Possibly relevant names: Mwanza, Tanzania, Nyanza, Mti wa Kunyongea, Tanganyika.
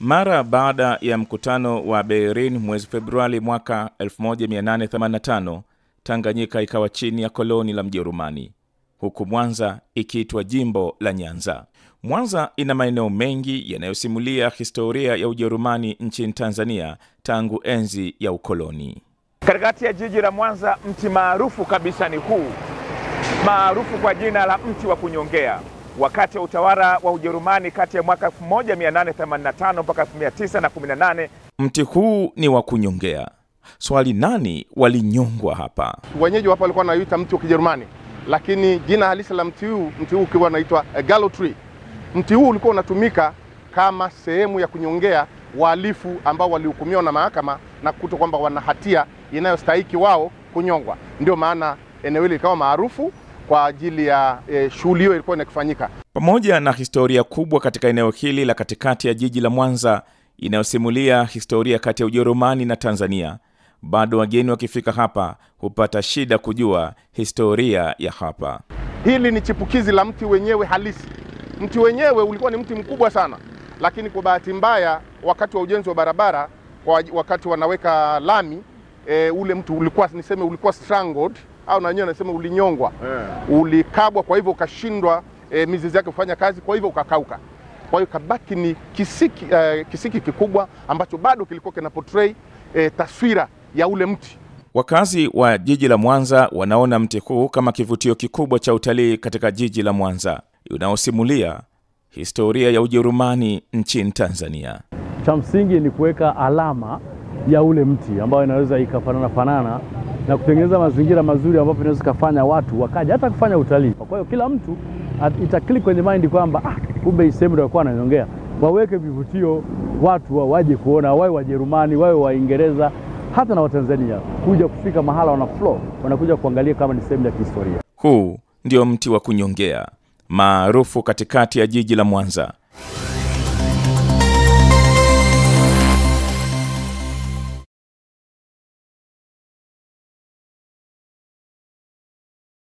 Mara baada ya mkutano wa Berlin mwezi Februari mwaka 1885, Tanganyika ikawa chini ya koloni la Mjerumani, huku Mwanza ikiitwa jimbo la Nyanza. Mwanza ina maeneo mengi yanayosimulia historia ya Ujerumani nchini Tanzania tangu enzi ya ukoloni. Katikati ya jiji la Mwanza, mti maarufu kabisa ni huu, maarufu kwa jina la mti wa kunyongea. Wakati wa utawala wa Ujerumani kati ya mwaka 1885 mpaka 1918, mti huu ni wa kunyongea. Swali, nani walinyongwa hapa? Wenyeji hapa walikuwa wanaita mti wa Kijerumani, lakini jina halisi la mti huu kwa naitwa gallow tree. Mti huu ulikuwa unatumika kama sehemu ya kunyongea wahalifu ambao walihukumiwa na mahakama na kukuta kwamba wana hatia inayostahili wao kunyongwa. Ndio maana eneo hili likawa maarufu kwa ajili ya shughuli hiyo ilikuwa inakifanyika. Pamoja na historia kubwa katika eneo hili la katikati ya jiji la Mwanza inayosimulia historia kati ya Ujerumani na Tanzania, bado wageni wakifika hapa hupata shida kujua historia ya hapa. Hili ni chipukizi la mti wenyewe halisi. Mti wenyewe ulikuwa ni mti mkubwa sana, lakini kwa bahati mbaya wakati wa ujenzi wa barabara, wakati wanaweka lami, ule mti ulikuwa, niseme ulikuwa strangled au na wenyewe nasema ulinyongwa, ulikabwa, kwa hivyo ukashindwa mizizi yake kufanya kazi, kwa hivyo ukakauka. Kwa hiyo kabaki ni kisiki kikubwa ambacho bado kilikuwa kina portray taswira ya ule mti. Wakazi wa jiji la Mwanza wanaona mti huu kama kivutio kikubwa cha utalii katika jiji la Mwanza, unaosimulia historia ya Ujerumani nchini Tanzania. Cha msingi ni kuweka alama ya ule mti ambayo inaweza ikafanana na kutengeneza mazingira mazuri ambapo inaweza kufanya watu wakaja hata kufanya utalii. Kwa hiyo kila mtu itaklik kwenye mind kwamba kumbe isemi ndio alikuwa ananiongea. Waweke vivutio watu waje kuona, wawe Wajerumani, wawe Waingereza, hata na Watanzania kuja kufika mahala wana flow, wanakuja kuangalia kama ni sehemu ya kihistoria. Huu ndio mti wa kunyongea maarufu katikati ya jiji la Mwanza.